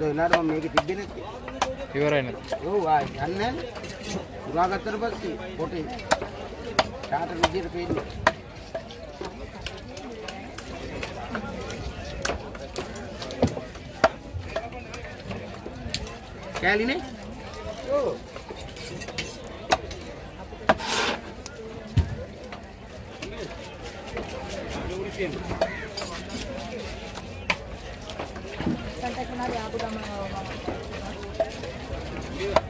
Donar make it dinner. You are in it. Oh, I and then Ragaturvasi, what is Tata Vijay Pin? Caline? Oh. Santai kenal ya aku sama mama.